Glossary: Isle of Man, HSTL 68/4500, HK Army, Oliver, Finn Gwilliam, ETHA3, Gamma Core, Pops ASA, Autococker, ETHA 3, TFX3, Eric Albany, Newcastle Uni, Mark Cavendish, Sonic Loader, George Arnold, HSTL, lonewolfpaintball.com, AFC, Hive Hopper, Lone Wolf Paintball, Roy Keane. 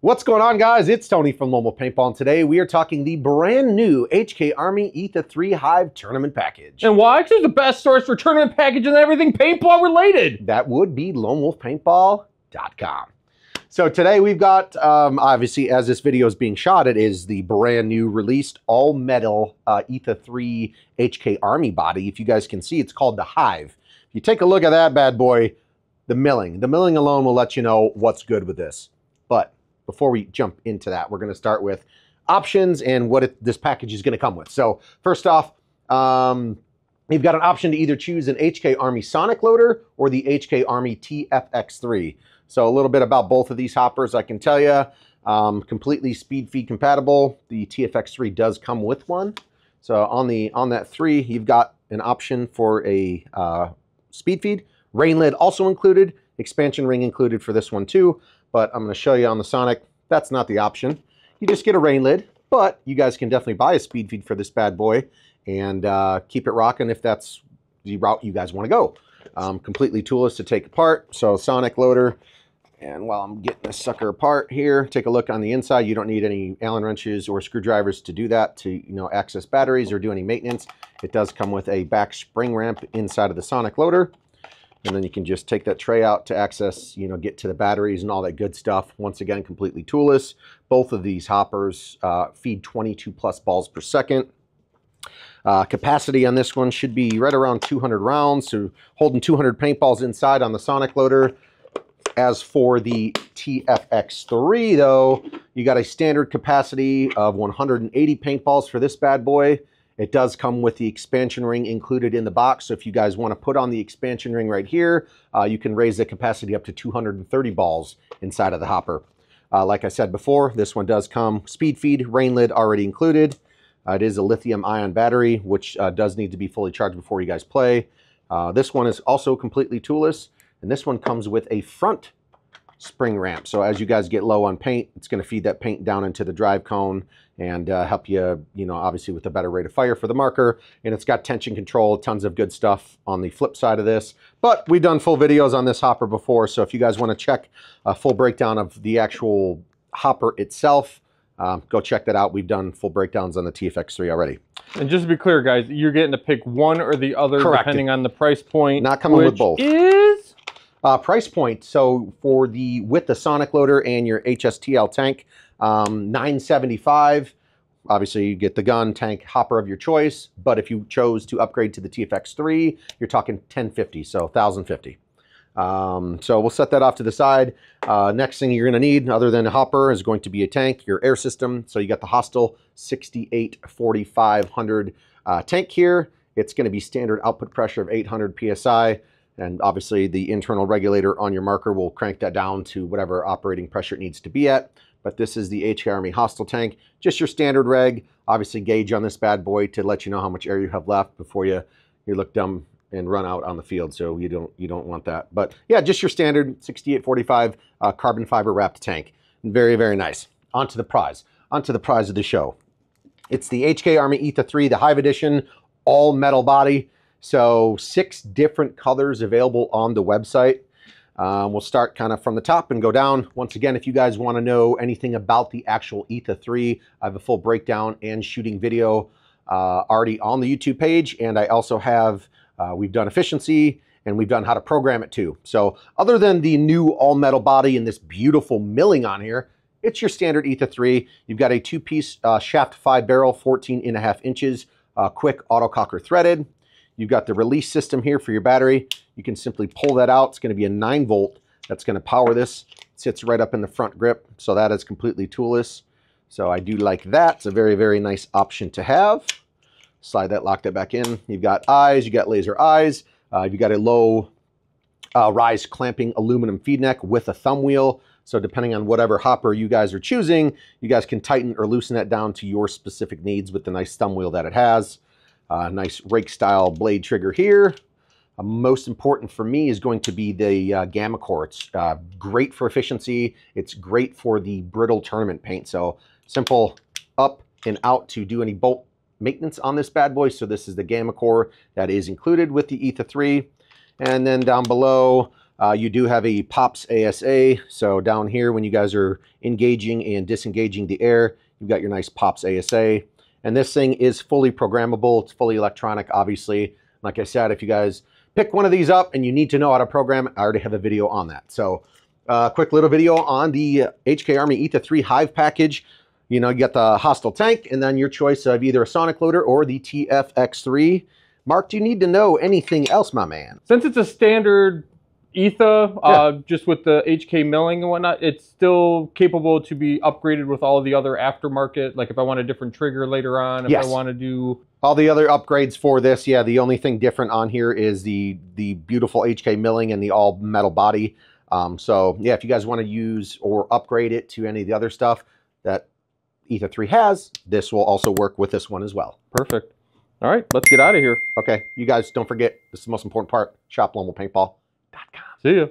What's going on, guys? It's Tony from Lone Wolf Paintball, and today we are talking the brand new HK Army ETHA3 Hive Tournament Package. And why? Because the best source for tournament packages and everything paintball related. That would be lonewolfpaintball.com. So today we've got, obviously as this video is being shot, it is the brand new released all metal ETHA3 HK Army body. If you guys can see, it's called the Hive. If you take a look at that bad boy, the milling alone will let you know what's good with this. But before we jump into that, we're going to start with options and what this package is going to come with. So first off, you've got an option to either choose an HK Army Sonic Loader or the HK Army TFX3. So a little bit about both of these hoppers, I can tell you, completely speed feed compatible. The TFX3 does come with one. So on that 3, you've got an option for a speed feed. Rain lid also included, expansion ring included for this one too. But I'm going to show you on the Sonic, that's not the option. You just get a rain lid, but you guys can definitely buy a speed feed for this bad boy and keep it rocking if that's the route you guys want to go. Completely toolless to take apart. So Sonic Loader, and while I'm getting this sucker apart here, take a look on the inside. You don't need any Allen wrenches or screwdrivers to do that, to access batteries or do any maintenance. It does come with a back spring ramp inside of the Sonic Loader. And then you can just take that tray out to access, get to the batteries and all that good stuff. Once again, completely toolless. Both of these hoppers feed 22 plus balls per second. Capacity on this one should be right around 200 rounds. So holding 200 paintballs inside on the Sonic Loader. As for the TFX3 though, you got a standard capacity of 180 paintballs for this bad boy. It does come with the expansion ring included in the box. So if you guys want to put on the expansion ring right here, you can raise the capacity up to 230 balls inside of the hopper. Like I said before, this one does come speed feed, rain lid already included. It is a lithium ion battery, which does need to be fully charged before you guys play. This one is also completely toolless, and this one comes with a front spring ramp. So as you guys get low on paint, it's going to feed that paint down into the drive cone and help you, obviously with a better rate of fire for the marker. And it's got tension control, tons of good stuff on the flip side of this. But we've done full videos on this hopper before, so if you guys want to check a full breakdown of the actual hopper itself, go check that out. We've done full breakdowns on the TFX3 already. And just to be clear, guys, you're getting to pick one or the other. Correct. Depending on the price point. Not coming with both. Is price point, so for the with the Sonic Loader and your HSTL tank, $975. Obviously you get the gun, tank, hopper of your choice, but if you chose to upgrade to the TFX3, you're talking $1,050, so $1,050. So we'll set that off to the side. Next thing you're going to need, other than a hopper, is going to be a tank, your air system. So you got the Hostile 68-4500 tank here. It's going to be standard output pressure of 800 psi. And obviously the internal regulator on your marker will crank that down to whatever operating pressure it needs to be at. But this is the HK Army Hostile Tank, just your standard reg. Obviously gauge on this bad boy to let you know how much air you have left before you look dumb and run out on the field. So you don't want that. But yeah, just your standard 68-45 carbon fiber wrapped tank. Very, very nice. Onto the prize. Onto the prize of the show. It's the HK Army ETHA3, the Hive Edition, all metal body. So 6 different colors available on the website. We'll start kind of from the top and go down. Once again, if you guys want to know anything about the actual ETHA3, I have a full breakdown and shooting video already on the YouTube page. And I also have, we've done efficiency and we've done how to program it too. So other than the new all metal body and this beautiful milling on here, it's your standard ETHA3. You've got a 2-piece shaft-5 barrel, 14.5 inches, quick autococker threaded. You've got the release system here for your battery. You can simply pull that out. It's going to be a 9-volt that's going to power this. It sits right up in the front grip, so that is completely toolless. So I do like that. It's a very, very nice option to have. Slide that, lock that back in. You've got eyes, you got laser eyes. You've got a low rise clamping aluminum feed neck with a thumb wheel. So depending on whatever hopper you guys are choosing, you guys can tighten or loosen that down to your specific needs with the nice thumb wheel that it has. Nice rake style blade trigger here. Most important for me is going to be the Gamma Core. It's great for efficiency. It's great for the brittle tournament paint. So simple up and out to do any bolt maintenance on this bad boy. So this is the Gamma Core that is included with the ETHA3. And then down below, You do have a Pops ASA, so down here when you guys are engaging and disengaging the air, you've got your nice Pops ASA. And this thing is fully programmable, it's fully electronic, obviously. Like I said, if you guys pick one of these up and you need to know how to program, I already have a video on that. So quick little video on the HK Army ETHA3 Hive package. You know, you got the hostile tank and then your choice of either a Sonic Loader or the TFX3. Mark, do you need to know anything else, my man? Since it's a standard ETHA, yeah, just with the HK milling and whatnot, it's still capable to be upgraded with all of the other aftermarket. Like if I want a different trigger later on, if yes, I want to do all the other upgrades for this. Yeah, the only thing different on here is the beautiful HK milling and the all metal body. So yeah, if you guys want to use or upgrade it to any of the other stuff that ETHA3 has, this will also work with this one as well. Perfect. All right, let's get out of here. Okay, you guys, don't forget, this is the most important part, shop lonewolfpaintball.com. See ya.